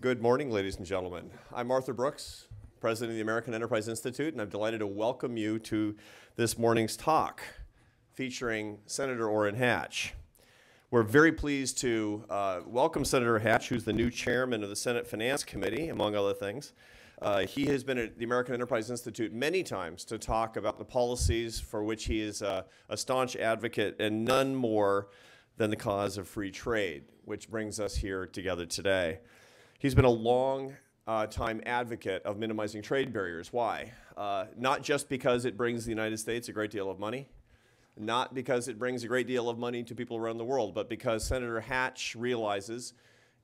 Good morning, ladies and gentlemen. I'm Arthur Brooks, president of the American Enterprise Institute, and I'm delighted to welcome you to this morning's talk featuring Senator Orrin Hatch. We're very pleased to welcome Senator Hatch, who's the new chairman of the Senate Finance Committee, among other things. He has been at the American Enterprise Institute many times to talk about the policies for which he is a staunch advocate, and none more than the cause of free trade, which brings us here together today. He's been a long time advocate of minimizing trade barriers. Why? Not just because it brings the United States a great deal of money, not because it brings a great deal of money to people around the world, but because Senator Hatch realizes,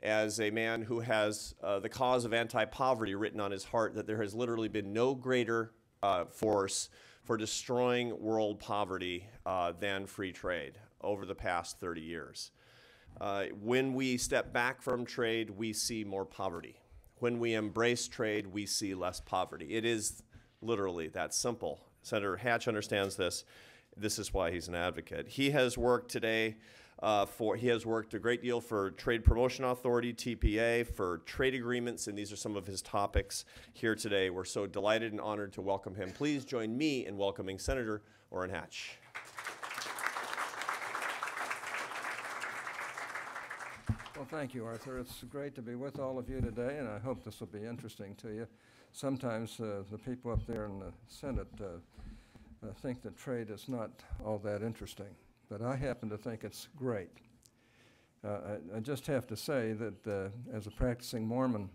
as a man who has the cause of anti-poverty written on his heart, that there has literally been no greater force for destroying world poverty than free trade over the past 30 years. When we step back from trade, we see more poverty. When we embrace trade, we see less poverty. It is literally that simple. Senator Hatch understands this. This is why he's an advocate. He has worked today he has worked a great deal for Trade Promotion Authority, TPA, for trade agreements, and these are some of his topics here today. We're so delighted and honored to welcome him. Please join me in welcoming Senator Orrin Hatch. Well, thank you, Arthur. It's great to be with all of you today, and I hope this will be interesting to you. Sometimes the people up there in the Senate think that trade is not all that interesting, but I happen to think it's great. I just have to say that as a practicing Mormon,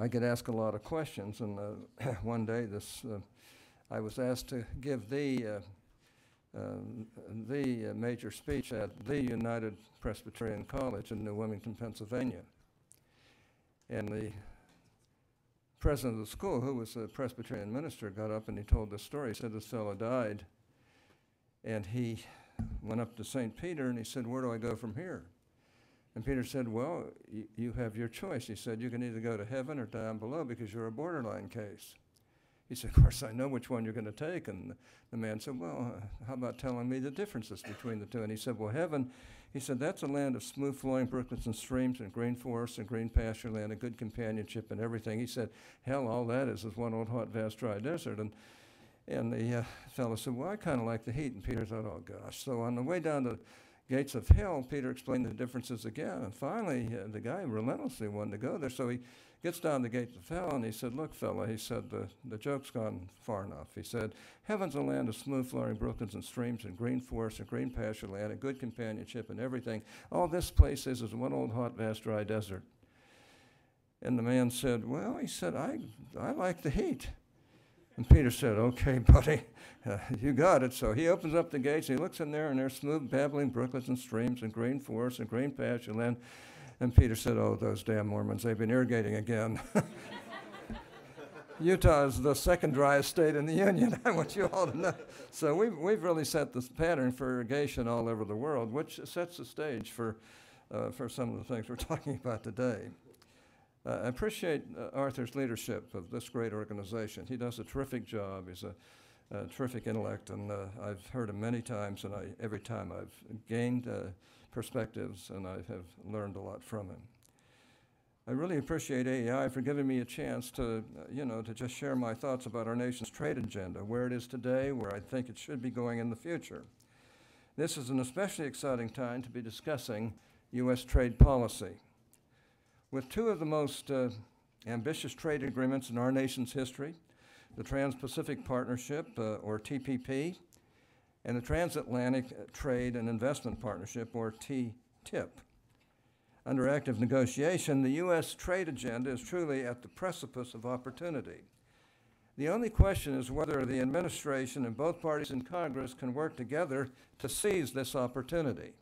I get asked a lot of questions, and one day I was asked to give the major speech at the United Presbyterian College in New Wilmington, Pennsylvania. And the president of the school, who was a Presbyterian minister, got up and he told this story. He said this fellow died, and he went up to St. Peter and he said, "Where do I go from here?" And Peter said, "Well, you have your choice." He said, "You can either go to heaven or down below because you're a borderline case." He said, "Of course, I know which one you're going to take." And the man said, "Well, how about telling me the differences between the two?" And he said, "Well, heaven," he said, "that's a land of smooth flowing brooklets and streams and green forests and green pasture land and good companionship and everything." He said, "Hell, all that is one old hot, vast, dry desert." And the fellow said, "Well, I kind of like the heat." And Peter thought, "Oh, gosh." So on the way down the gates of hell, Peter explained the differences again. And finally, the guy relentlessly wanted to go there. So he gets down the gates of hell, and he said, "Look, fella," he said, the joke's gone far enough. He said, "Heaven's a land of smooth flowing brooklets and streams and green forests and green pasture land and good companionship and everything. All this place is one old hot, vast, dry desert." And the man said, "Well," he said, I like the heat." And Peter said, "Okay, buddy, you got it." So he opens up the gates, he looks in there, and there's smooth babbling brooklets and streams and green forests and green pasture land. And Peter said, "Oh, those damn Mormons, they've been irrigating again." Utah is the second driest state in the Union, I want you all to know. So we've really set this pattern for irrigation all over the world, which sets the stage for some of the things we're talking about today. I appreciate Arthur's leadership of this great organization. He does a terrific job. He's a terrific intellect, and I've heard him many times, and every time I've gained perspectives, and I have learned a lot from him. I really appreciate AEI for giving me a chance to, to just share my thoughts about our nation's trade agenda, where it is today, where I think it should be going in the future. This is an especially exciting time to be discussing U.S. trade policy. With two of the most ambitious trade agreements in our nation's history, the Trans-Pacific Partnership, or TPP, and the Transatlantic Trade and Investment Partnership, or TTIP. Under active negotiation, the U.S. trade agenda is truly at the precipice of opportunity. The only question is whether the administration and both parties in Congress can work together to seize this opportunity.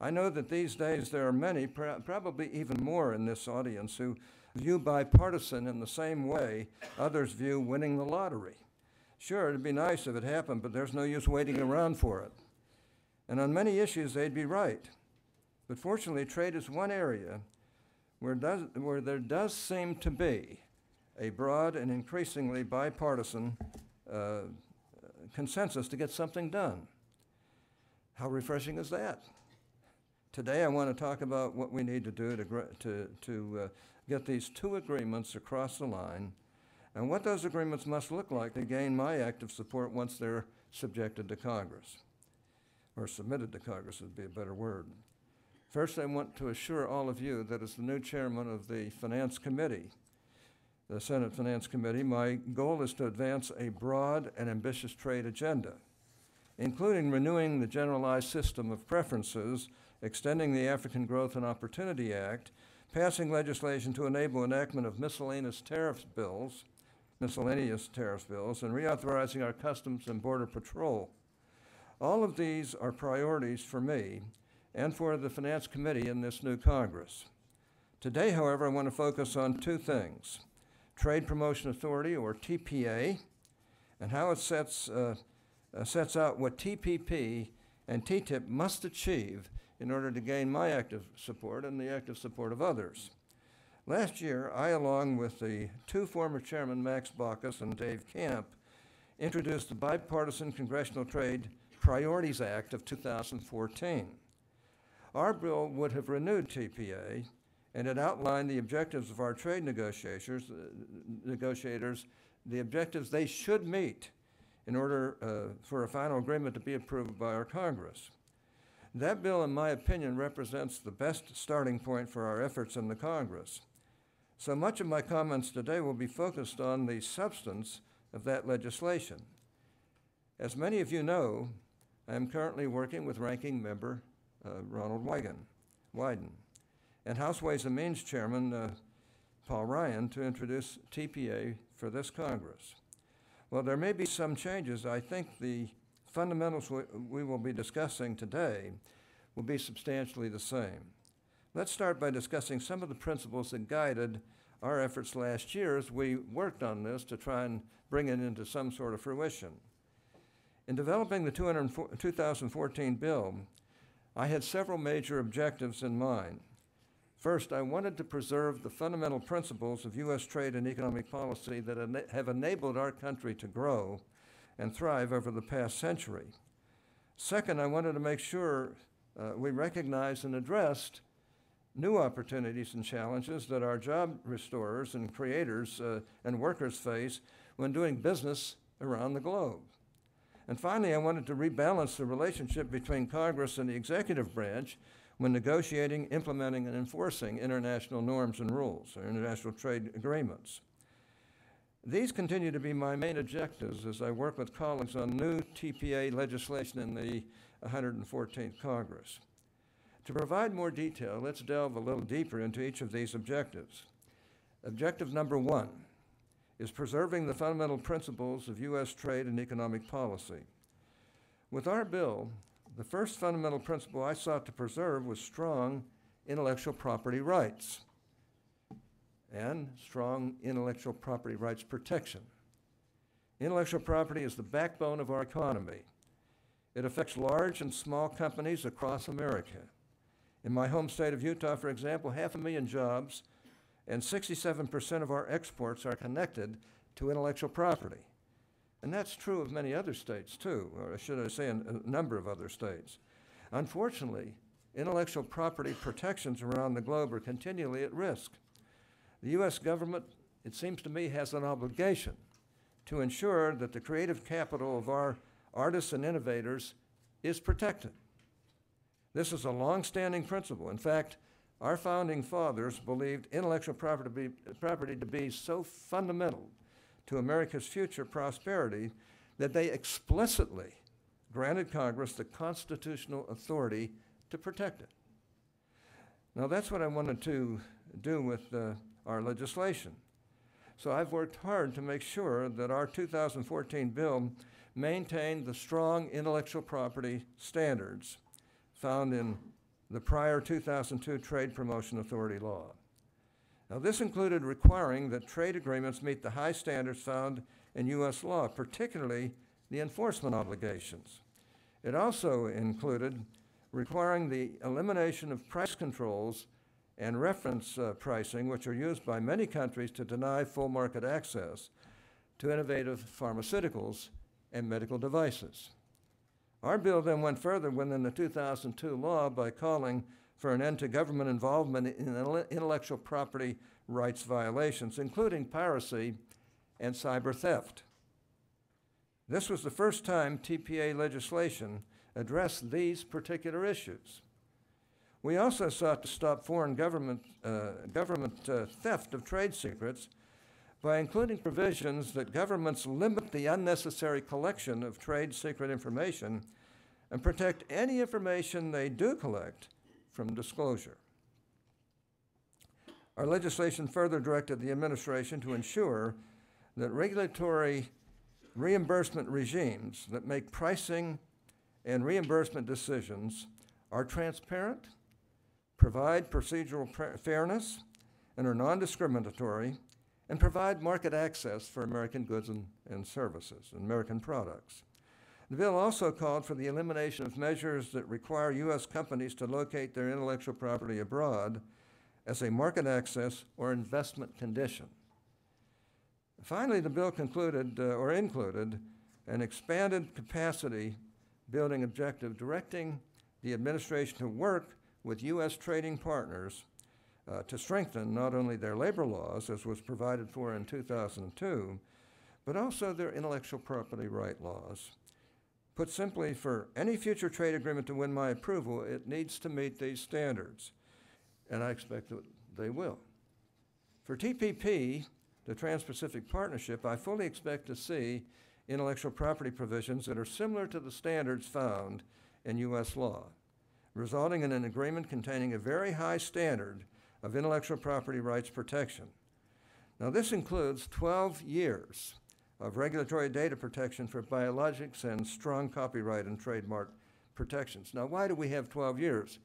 I know that these days there are many, probably even more in this audience, who view bipartisan in the same way others view winning the lottery. Sure, it'd be nice if it happened, but there's no use waiting around for it. And on many issues, they'd be right. But fortunately, trade is one area where there does seem to be a broad and increasingly bipartisan consensus to get something done. How refreshing is that? Today I want to talk about what we need to do to get these two agreements across the line and what those agreements must look like to gain my active support once they're subjected to Congress, or submitted to Congress would be a better word. First, I want to assure all of you that as the new chairman of the Finance Committee, the Senate Finance Committee, my goal is to advance a broad and ambitious trade agenda, including renewing the generalized system of preferences, extending the African Growth and Opportunity Act, passing legislation to enable enactment of miscellaneous tariffs bills, and reauthorizing our Customs and Border Patrol. All of these are priorities for me and for the Finance Committee in this new Congress. Today, however, I want to focus on two things: Trade Promotion Authority, or TPA, and how it sets out what TPP and TTIP must achieve in order to gain my active support and the active support of others. Last year, I, along with the two former chairmen, Max Baucus and Dave Camp, introduced the Bipartisan Congressional Trade Priorities Act of 2014. Our bill would have renewed TPA, and it outlined the objectives of our trade negotiators, the objectives they should meet in order for a final agreement to be approved by our Congress. That bill, in my opinion, represents the best starting point for our efforts in the Congress. So much of my comments today will be focused on the substance of that legislation. As many of you know, I am currently working with Ranking Member Ronald Wyden and House Ways and Means Chairman Paul Ryan to introduce TPA for this Congress. While there may be some changes, I think the fundamentals we will be discussing today will be substantially the same. Let's start by discussing some of the principles that guided our efforts last year as we worked on this to try and bring it into some sort of fruition. In developing the 2014 bill, I had several major objectives in mind. First, I wanted to preserve the fundamental principles of U.S. trade and economic policy that have enabled our country to grow and thrive over the past century. Second, I wanted to make sure we recognized and addressed new opportunities and challenges that our job restorers and creators and workers face when doing business around the globe. And finally, I wanted to rebalance the relationship between Congress and the executive branch when negotiating, implementing, and enforcing international norms and rules, or international trade agreements. These continue to be my main objectives as I work with colleagues on new TPA legislation in the 114th Congress. To provide more detail, let's delve a little deeper into each of these objectives. Objective number one is preserving the fundamental principles of U.S. trade and economic policy. With our bill, the first fundamental principle I sought to preserve was strong intellectual property rights and strong intellectual property rights protection. Intellectual property is the backbone of our economy. It affects large and small companies across America. In my home state of Utah, for example, 500,000 jobs and 67% of our exports are connected to intellectual property. And that's true of many other states, too, or should I say a number of other states. Unfortunately, intellectual property protections around the globe are continually at risk. The U.S. government, it seems to me, has an obligation to ensure that the creative capital of our artists and innovators is protected. This is a long-standing principle. In fact, our founding fathers believed intellectual property to be so fundamental to America's future prosperity that they explicitly granted Congress the constitutional authority to protect it. Now, that's what I wanted to do with our legislation. So I've worked hard to make sure that our 2014 bill maintained the strong intellectual property standards found in the prior 2002 Trade Promotion Authority law. Now, this included requiring that trade agreements meet the high standards found in U.S. law, particularly the enforcement obligations. It also included requiring the elimination of price controls and reference pricing, which are used by many countries to deny full market access to innovative pharmaceuticals and medical devices. Our bill then went further within the 2002 law by calling for an end to government involvement in intellectual property rights violations, including piracy and cyber theft. This was the first time TPA legislation addressed these particular issues. We also sought to stop foreign government theft of trade secrets by including provisions that governments limit the unnecessary collection of trade secret information and protect any information they do collect from disclosure. Our legislation further directed the administration to ensure that regulatory reimbursement regimes that make pricing and reimbursement decisions are transparent, provide procedural fairness, and are non-discriminatory, and provide market access for American goods and services, and American products. The bill also called for the elimination of measures that require U.S. companies to locate their intellectual property abroad as a market access or investment condition. Finally, the bill included an expanded capacity building objective directing the administration to work with U.S. trading partners to strengthen not only their labor laws, as was provided for in 2002, but also their intellectual property right laws. Put simply, for any future trade agreement to win my approval, it needs to meet these standards, and I expect that they will. For TPP, the Trans-Pacific Partnership, I fully expect to see intellectual property provisions that are similar to the standards found in U.S. law, resulting in an agreement containing a very high standard of intellectual property rights protection. Now, this includes 12 years of regulatory data protection for biologics and strong copyright and trademark protections. Now, why do we have 12 years?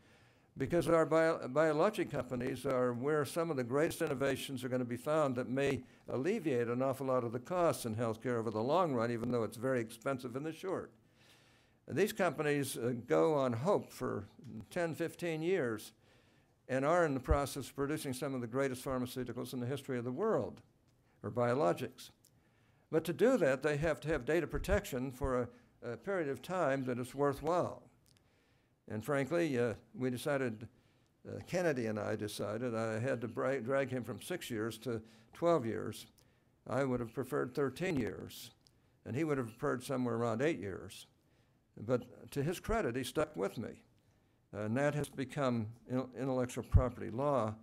Because our biologic companies are where some of the greatest innovations are going to be found that may alleviate an awful lot of the costs in healthcare over the long run, even though it's very expensive in the short. And these companies go on hope for 10, 15 years and are in the process of producing some of the greatest pharmaceuticals in the history of the world, or biologics. But to do that, they have to have data protection for a period of time that is worthwhile. And frankly, we decided, Kennedy and I decided, I had to drag him from 6 years to 12 years. I would have preferred 13 years, and he would have preferred somewhere around 8 years. But to his credit, he stuck with me. And that has become intellectual property law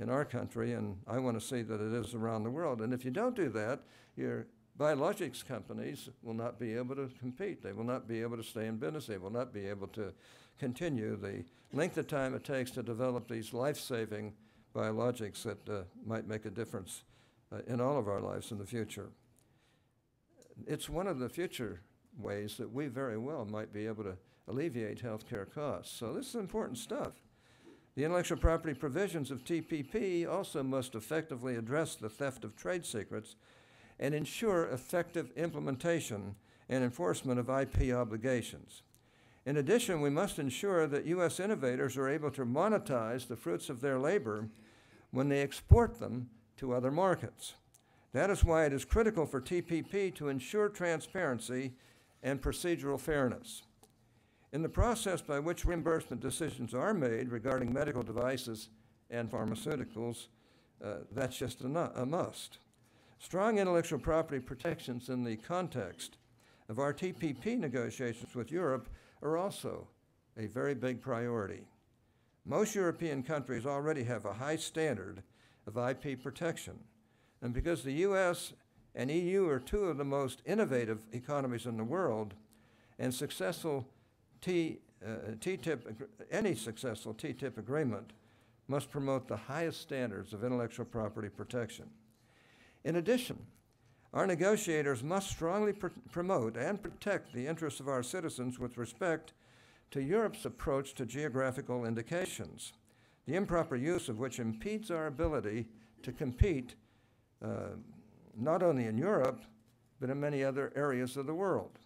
in our country, and I want to see that it is around the world. And if you don't do that, your biologics companies will not be able to compete. They will not be able to stay in business. They will not be able to continue the length of time it takes to develop these life-saving biologics that might make a difference in all of our lives in the future. It's one of the future ways that we very well might be able to alleviate healthcare costs. So this is important stuff. The intellectual property provisions of TPP also must effectively address the theft of trade secrets and ensure effective implementation and enforcement of IP obligations. In addition, we must ensure that U.S. innovators are able to monetize the fruits of their labor when they export them to other markets. That is why it is critical for TPP to ensure transparency and procedural fairness. In the process by which reimbursement decisions are made regarding medical devices and pharmaceuticals, that's just a must. Strong intellectual property protections in the context of our TPP negotiations with Europe are also a very big priority. Most European countries already have a high standard of IP protection, and because the US and EU are two of the most innovative economies in the world, and any successful TTIP agreement must promote the highest standards of intellectual property protection. In addition, our negotiators must strongly promote and protect the interests of our citizens with respect to Europe's approach to geographical indications, the improper use of which impedes our ability to compete not only in Europe, but in many other areas of the world.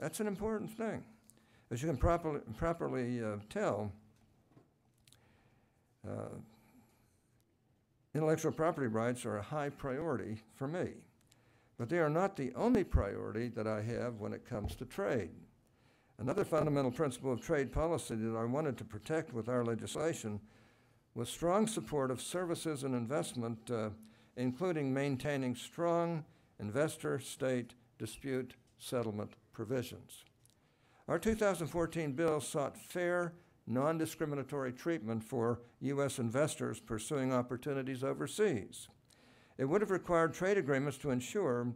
That's an important thing. As you can properly tell, intellectual property rights are a high priority for me, but they are not the only priority that I have when it comes to trade. Another fundamental principle of trade policy that I wanted to protect with our legislation was strong support of services and investment, including maintaining strong investor-state dispute settlement provisions. Our 2014 bill sought fair, non-discriminatory treatment for U.S. investors pursuing opportunities overseas. It would have required trade agreements to ensure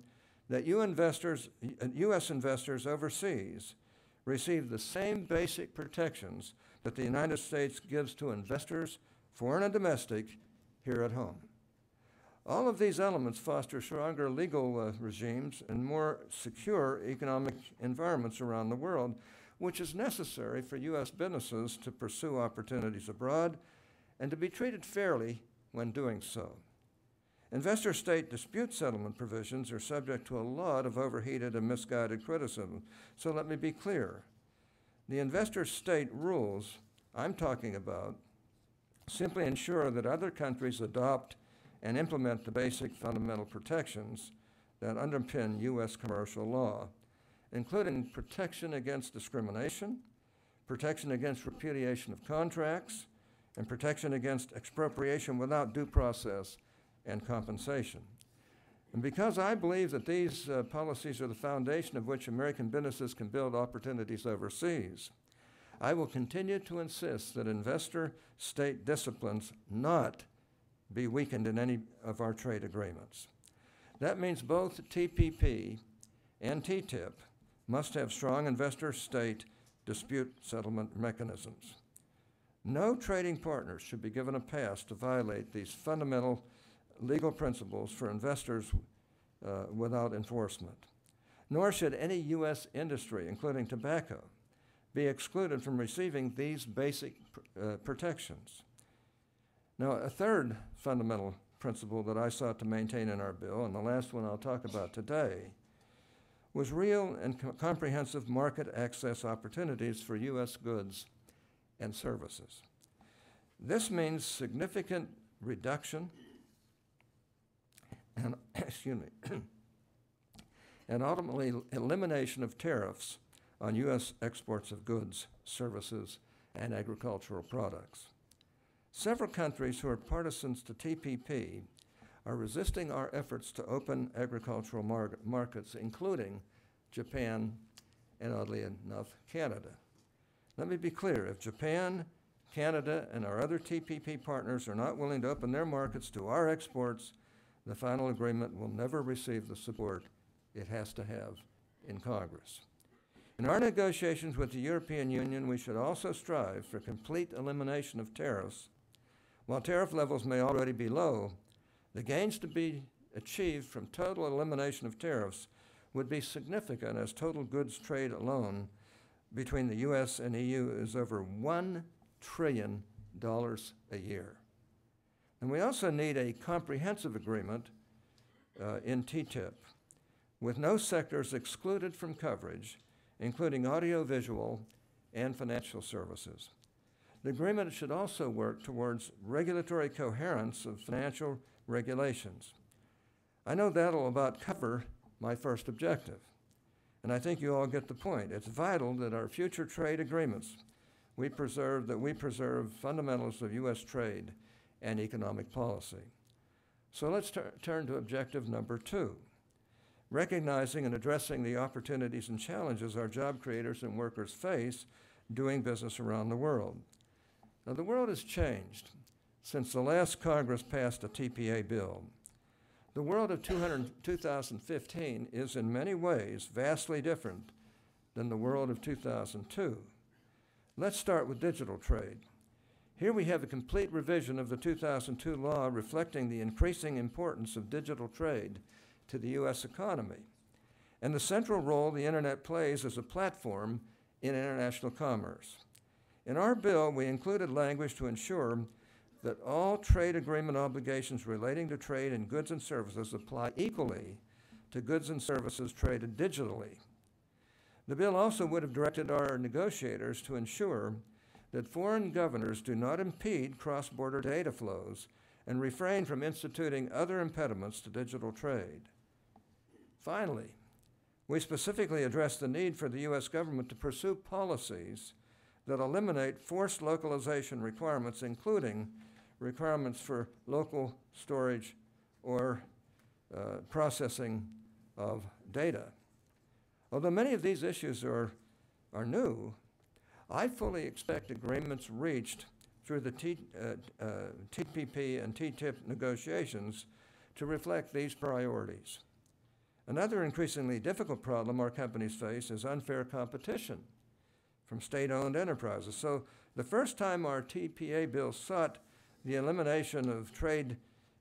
that U.S. investors overseas receive the same basic protections that the United States gives to investors, foreign and domestic, here at home. All of these elements foster stronger legal regimes and more secure economic environments around the world, which is necessary for U.S. businesses to pursue opportunities abroad and to be treated fairly when doing so. Investor-state dispute settlement provisions are subject to a lot of overheated and misguided criticism, so let me be clear. The investor-state rules I'm talking about simply ensure that other countries adopt and implement the basic fundamental protections that underpin U.S. commercial law, including protection against discrimination, protection against repudiation of contracts, and protection against expropriation without due process and compensation. And because I believe that these policies are the foundation of which American businesses can build opportunities overseas, I will continue to insist that investor-state disciplines not be weakened in any of our trade agreements. That means both TPP and TTIP must have strong investor-state dispute settlement mechanisms. No trading partners should be given a pass to violate these fundamental legal principles for investors without enforcement. Nor should any U.S. industry, including tobacco, be excluded from receiving these basic protections. Now, a third fundamental principle that I sought to maintain in our bill, and the last one I'll talk about today, was real and comprehensive market access opportunities for U.S. goods and services. This means significant reduction and, excuse me, and ultimately elimination of tariffs on U.S. exports of goods, services, and agricultural products. Several countries who are partisans to TPP are resisting our efforts to open agricultural markets, including Japan and, oddly enough, Canada. Let me be clear. If Japan, Canada, and our other TPP partners are not willing to open their markets to our exports, the final agreement will never receive the support it has to have in Congress. In our negotiations with the European Union, we should also strive for complete elimination of tariffs. While tariff levels may already be low, the gains to be achieved from total elimination of tariffs would be significant, as total goods trade alone between the U.S. and EU is over $1 trillion a year. And we also need a comprehensive agreement in TTIP with no sectors excluded from coverage, including audiovisual and financial services. The agreement should also work towards regulatory coherence of financial regulations. I know that'll about cover my first objective, and I think you all get the point. It's vital that our future trade agreements, we preserve fundamentals of U.S. trade and economic policy. So let's turn to objective number two, recognizing and addressing the opportunities and challenges our job creators and workers face doing business around the world. Now, the world has changed since the last Congress passed a TPA bill. The world of 2015 is in many ways vastly different than the world of 2002. Let's start with digital trade. Here we have a complete revision of the 2002 law reflecting the increasing importance of digital trade to the U.S. economy and the central role the internet plays as a platform in international commerce. In our bill, we included language to ensure that all trade agreement obligations relating to trade in goods and services apply equally to goods and services traded digitally. The bill also would have directed our negotiators to ensure that foreign governors do not impede cross-border data flows and refrain from instituting other impediments to digital trade. Finally, We specifically addressed the need for the U.S. government to pursue policies that eliminate forced localization requirements, including requirements for local storage or processing of data. Although many of these issues are new, I fully expect agreements reached through the TPP and TTIP negotiations to reflect these priorities. Another increasingly difficult problem our companies face is unfair competition from state-owned enterprises. So the first time our TPA bill sought the elimination of trade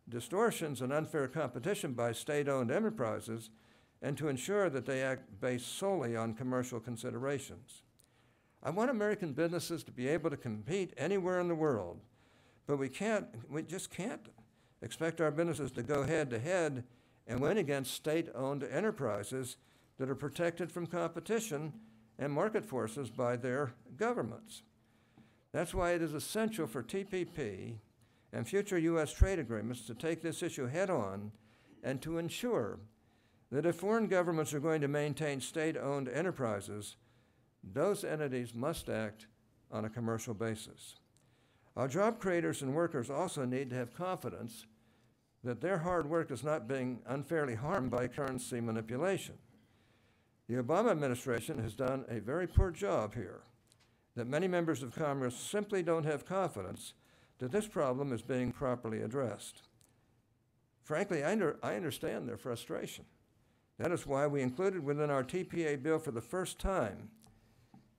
distortions and unfair competition by state-owned enterprises and to ensure that they act based solely on commercial considerations. I want American businesses to be able to compete anywhere in the world, but we just can't expect our businesses to go head-to-head and win against state-owned enterprises that are protected from competition and market forces by their governments. That's why it is essential for TPP and future U.S. trade agreements to take this issue head-on and to ensure that if foreign governments are going to maintain state-owned enterprises, those entities must act on a commercial basis. Our job creators and workers also need to have confidence that their hard work is not being unfairly harmed by currency manipulation. The Obama administration has done a very poor job here, that many members of Congress simply don't have confidence that this problem is being properly addressed. Frankly, I understand their frustration. That is why we included within our TPA bill for the first time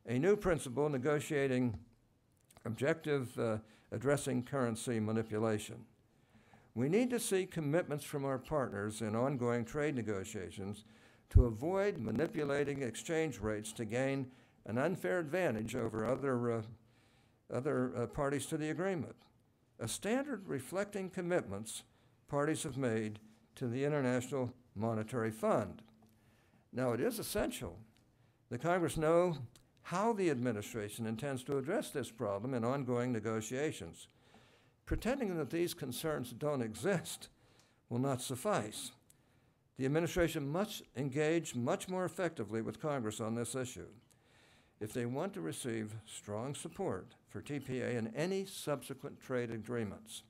a new principle negotiating objective addressing currency manipulation. We need to see commitments from our partners in ongoing trade negotiations to avoid manipulating exchange rates to gain an unfair advantage over other parties to the agreement, a standard reflecting commitments parties have made to the International Monetary Fund. Now, it is essential that Congress know how the administration intends to address this problem in ongoing negotiations. Pretending that these concerns don't exist will not suffice. The administration must engage much more effectively with Congress on this issue if they want to receive strong support for TPA and any subsequent trade agreements.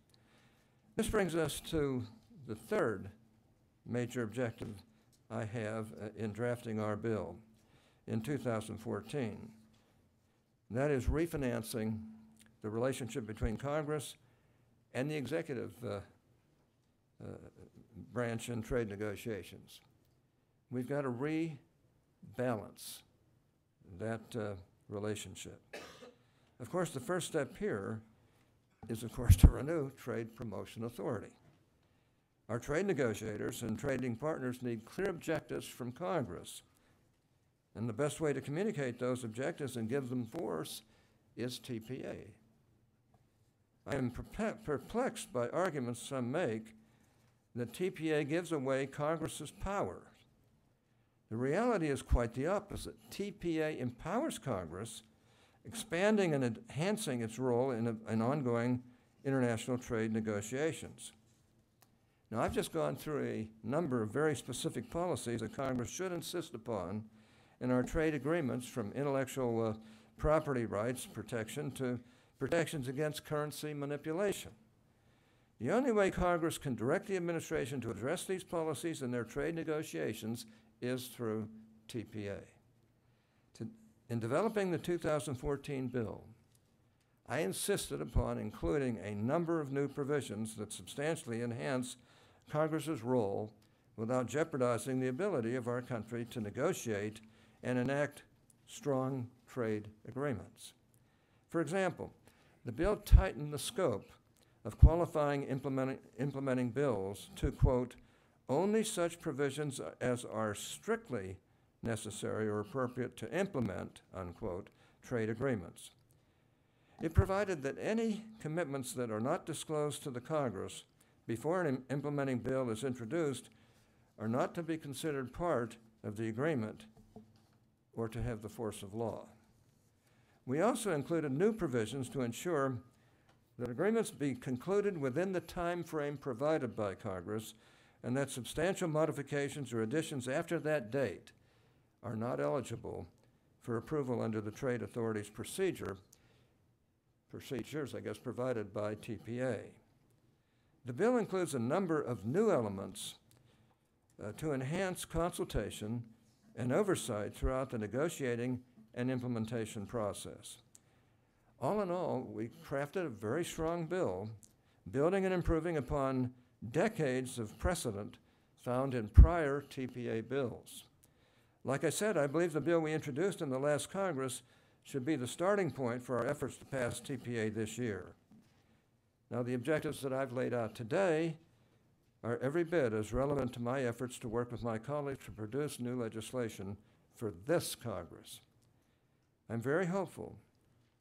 This brings us to the third major objective I have in drafting our bill in 2014. And that is refinancing the relationship between Congress and the executive branch in trade negotiations. We've got to rebalance that relationship. Of course, the first step here is, of course, to renew Trade Promotion Authority. Our trade negotiators and trading partners need clear objectives from Congress, and the best way to communicate those objectives and give them force is TPA. I am perplexed by arguments some make that TPA gives away Congress's power. The reality is quite the opposite. TPA empowers Congress, expanding and enhancing its role in ongoing international trade negotiations. Now, I've just gone through a number of very specific policies that Congress should insist upon in our trade agreements, from intellectual property rights protection to protections against currency manipulation. The only way Congress can direct the administration to address these policies in their trade negotiations is through TPA. In developing the 2014 bill, I insisted upon including a number of new provisions that substantially enhance Congress's role without jeopardizing the ability of our country to negotiate and enact strong trade agreements. For example, the bill tightened the scope of qualifying implementing bills to, quote, only such provisions as are strictly necessary or appropriate to implement, unquote, trade agreements. It provided that any commitments that are not disclosed to the Congress before an implementing bill is introduced are not to be considered part of the agreement or to have the force of law. We also included new provisions to ensure that agreements be concluded within the time frame provided by Congress and that substantial modifications or additions after that date are not eligible for approval under the trade authority's procedures, I guess, provided by TPA. The bill includes a number of new elements to enhance consultation and oversight throughout the negotiating and implementation process. All in all, we crafted a very strong bill, building and improving upon decades of precedent found in prior TPA bills. Like I said, I believe the bill we introduced in the last Congress should be the starting point for our efforts to pass TPA this year. Now, the objectives that I've laid out today are every bit as relevant to my efforts to work with my colleagues to produce new legislation for this Congress. I'm very hopeful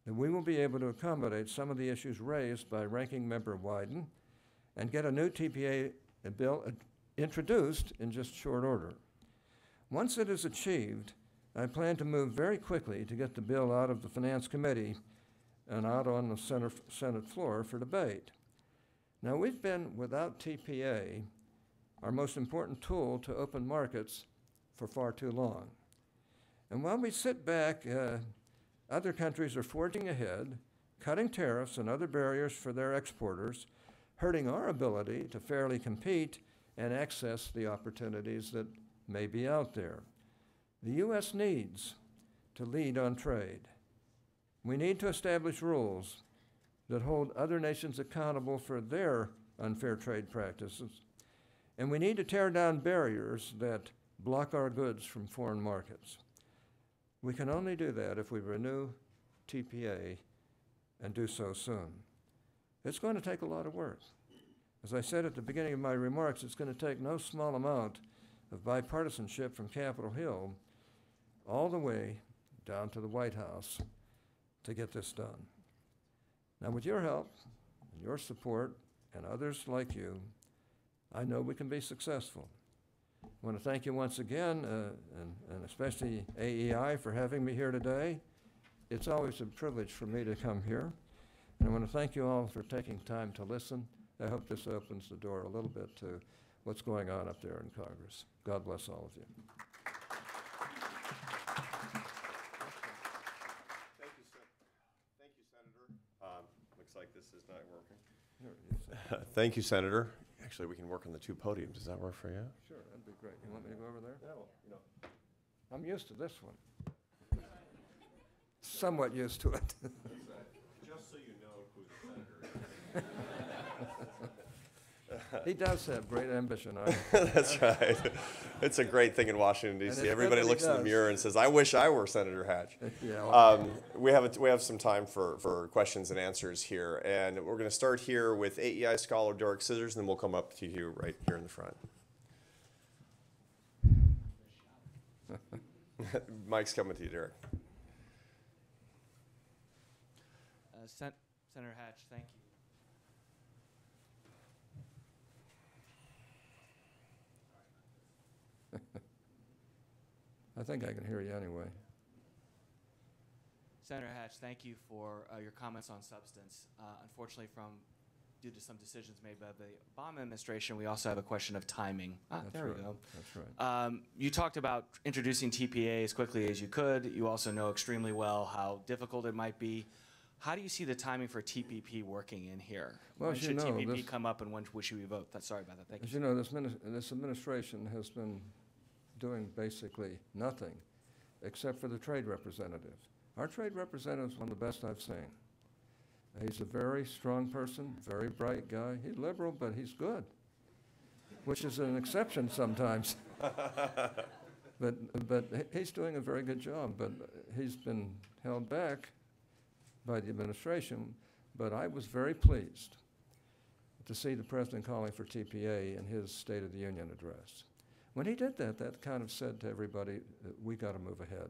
that we will be able to accommodate some of the issues raised by Ranking Member Wyden and get a new TPA bill introduced in just short order. Once it is achieved, I plan to move very quickly to get the bill out of the Finance Committee and out on the Senate floor for debate. Now, we've been without TPA, our most important tool to open markets, for far too long. And while we sit back, other countries are forging ahead, cutting tariffs and other barriers for their exporters, hurting our ability to fairly compete and access the opportunities that may be out there. The U.S. needs to lead on trade. We need to establish rules that hold other nations accountable for their unfair trade practices, and we need to tear down barriers that block our goods from foreign markets. We can only do that if we renew TPA and do so soon. It's going to take a lot of work. As I said at the beginning of my remarks, it's going to take no small amount of bipartisanship from Capitol Hill all the way down to the White House to get this done. Now, with your help, and your support, and others like you, I know we can be successful. I want to thank you once again, and especially AEI for having me here today. It's always a privilege for me to come here. And I want to thank you all for taking time to listen. I hope this opens the door a little bit to what's going on up there in Congress. God bless all of you. Thank you, sir. Thank you, Senator. Looks like this is not working. Thank you, Senator. Actually, we can work on the two podiums. Does that work for you? Sure, that'd be great. You want me to go over there? Yeah, well, you know, I'm used to this one. Somewhat used to it. Just so you know who the Senator is. He does have great ambition. That's right. It's a great thing in Washington, D.C. Everybody looks in the mirror and says, I wish I were Senator Hatch. Yeah, well, we have some time for questions and answers here. And we're going to start here with AEI scholar Derek Scissors, and then we'll come up to you right here in the front. Mike's coming to you, Derek. Senator Hatch, thank you. I think I can hear you anyway. Senator Hatch, thank you for your comments on substance. Unfortunately, due to some decisions made by the Obama administration, we also have a question of timing. There we go. That's right. You talked about introducing TPA as quickly as you could. You also know extremely well how difficult it might be. How do you see the timing for TPP working in here? Well, when should TPP come up, and when should we vote? Sorry about that. Thank you. As you know, this administration has been doing basically nothing except for the trade representative. Our trade representative is one of the best I've seen. He's a very strong person, very bright guy. He's liberal, but he's good, which is an exception sometimes. but he's doing a very good job, but he's been held back by the administration. But I was very pleased to see the president calling for TPA in his State of the Union address. When he did that, that kind of said to everybody, we got to move ahead.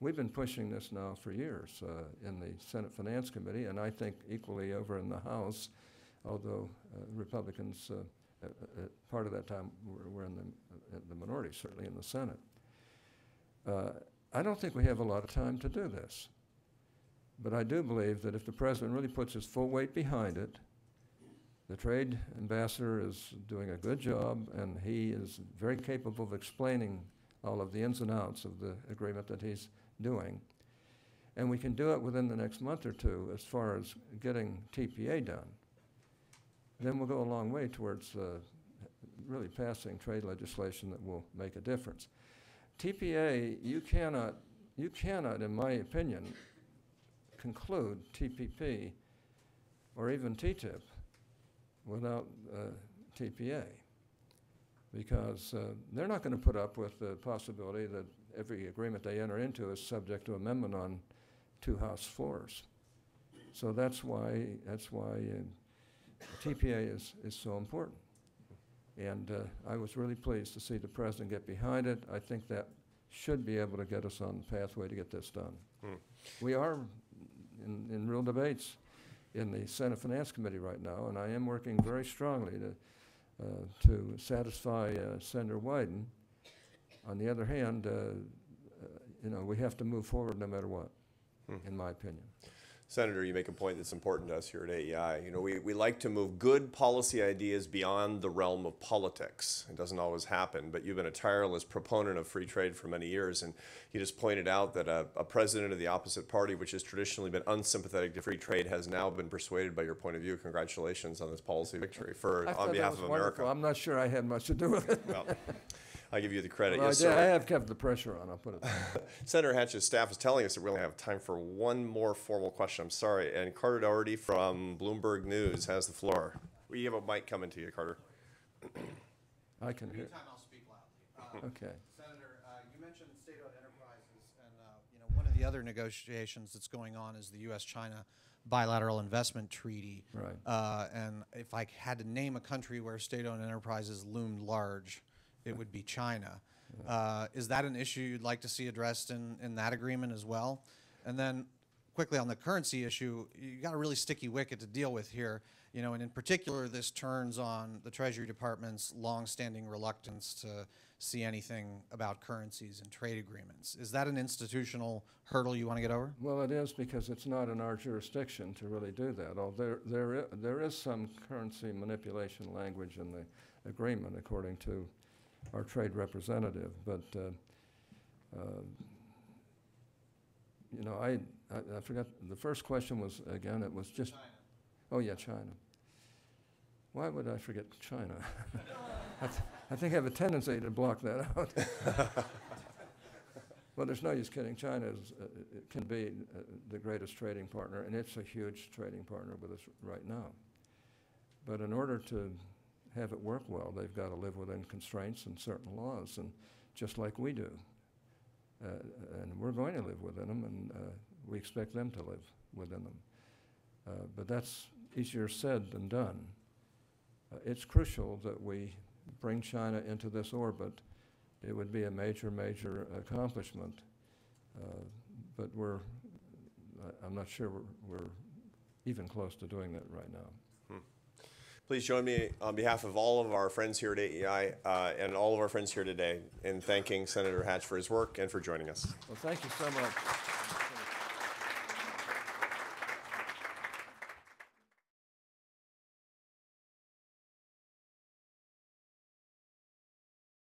We've been pushing this now for years in the Senate Finance Committee, and I think equally over in the House, although Republicans, part of that time, were in the minority, certainly in the Senate. I don't think we have a lot of time to do this, but I do believe that if the president really puts his full weight behind it, the trade ambassador is doing a good job, and he is very capable of explaining all of the ins and outs of the agreement that he's doing. And we can do it within the next month or two as far as getting TPA done. Then we'll go a long way towards really passing trade legislation that will make a difference. TPA, you cannot, in my opinion, conclude TPP or even TTIP without TPA, because they're not going to put up with the possibility that every agreement they enter into is subject to amendment on two House floors. So that's why TPA is so important. And I was really pleased to see the President get behind it. I think that should be able to get us on the pathway to get this done. Mm. We are in real debates in the Senate Finance Committee right now, and I am working very strongly to satisfy Senator Wyden. On the other hand, you know, we have to move forward no matter what, in my opinion. Senator, you make a point that's important to us here at AEI. You know, we like to move good policy ideas beyond the realm of politics. It doesn't always happen, but you've been a tireless proponent of free trade for many years, and you just pointed out that a president of the opposite party, which has traditionally been unsympathetic to free trade, has now been persuaded by your point of view. Congratulations on this policy victory on behalf of America. I'm not sure I had much to do with it. Well, I give you the credit. Well, yes, sir. I have kept the pressure on, I'll put it. Senator Hatch's staff is telling us that we only have time for one more formal question. I'm sorry. And Carter Daugherty from Bloomberg News has the floor. We have a mic coming to you, Carter. I can hear. I'll speak loudly. Okay. Senator, you mentioned state-owned enterprises, and you know, one of the other negotiations that's going on is the U.S.-China bilateral investment treaty. Right. And if I had to name a country where state-owned enterprises loomed large, it would be China. Is that an issue you'd like to see addressed in that agreement as well? And then quickly on the currency issue, you got a really sticky wicket to deal with here. You know, and in particular, this turns on the Treasury Department's longstanding reluctance to see anything about currencies and trade agreements. Is that an institutional hurdle you want to get over? Well, it is, because it's not in our jurisdiction to really do that. Although there is some currency manipulation language in the agreement, according to our trade representative, but you know, I forgot the first question was again. It was just China. Oh yeah, China. Why would I forget China? I think I have a tendency to block that out. Well, there's no use kidding. China is, it can be the greatest trading partner, and it's a huge trading partner with us right now. But in order to have it work well, they've got to live within constraints and certain laws, and just like we do. And we're going to live within them, and we expect them to live within them. But that's easier said than done. It's crucial that we bring China into this orbit. It would be a major, major accomplishment. But I'm not sure we're even close to doing that right now. Please join me on behalf of all of our friends here at AEI and all of our friends here today in thanking Senator Hatch for his work and for joining us. Well, thank you so much.